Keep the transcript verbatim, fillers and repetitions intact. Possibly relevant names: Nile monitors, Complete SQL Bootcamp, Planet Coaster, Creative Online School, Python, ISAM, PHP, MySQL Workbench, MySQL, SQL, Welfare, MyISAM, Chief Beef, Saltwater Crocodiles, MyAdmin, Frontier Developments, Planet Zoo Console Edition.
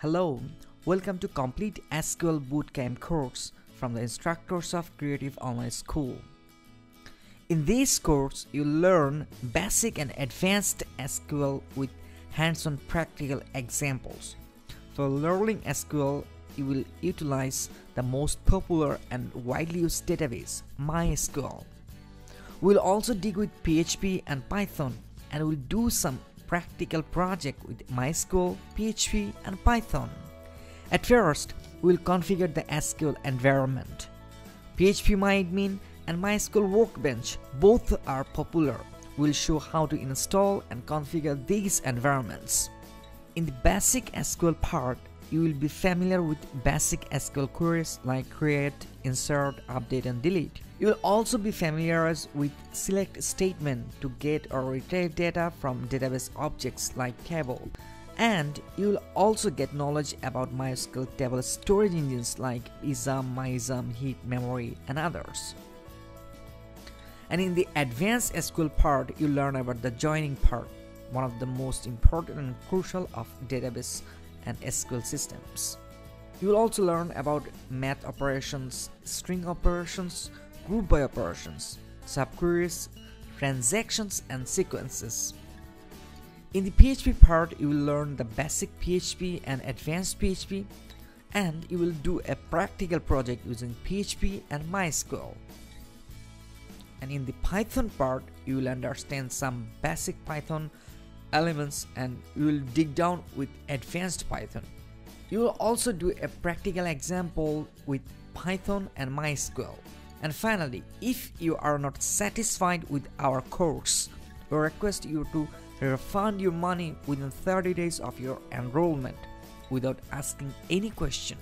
Hello, welcome to Complete S Q L Bootcamp course from the instructors of Creative Online School. In this course, you learn basic and advanced S Q L with hands-on practical examples. For learning S Q L, you will utilize the most popular and widely used database, MySQL. We'll also dig with P H P and Python, and we'll do some practical project with MySQL, P H P and Python. At first, we'll configure the S Q L environment. P H P MyAdmin and MySQL Workbench both are popular. We'll show how to install and configure these environments. In the basic S Q L part, you will be familiar with basic S Q L queries like create, insert, update and delete. You will also be familiarized with select statement to get or retrieve data from database objects like table. And you will also get knowledge about MySQL table storage engines like ISAM, MyISAM, heap, memory and others. And in the advanced S Q L part, you learn about the joining part, one of the most important and crucial of database and S Q L systems. You will also learn about math operations, string operations, group by operations, subqueries, transactions and sequences. In the P H P part, you will learn the basic P H P and advanced P H P, and you will do a practical project using P H P and MySQL. And in the Python part, you will understand some basic Python elements and you will dig down with advanced Python. You will also do a practical example with Python and MySQL. And finally, if you are not satisfied with our course, we request you to refund your money within thirty days of your enrollment without asking any question.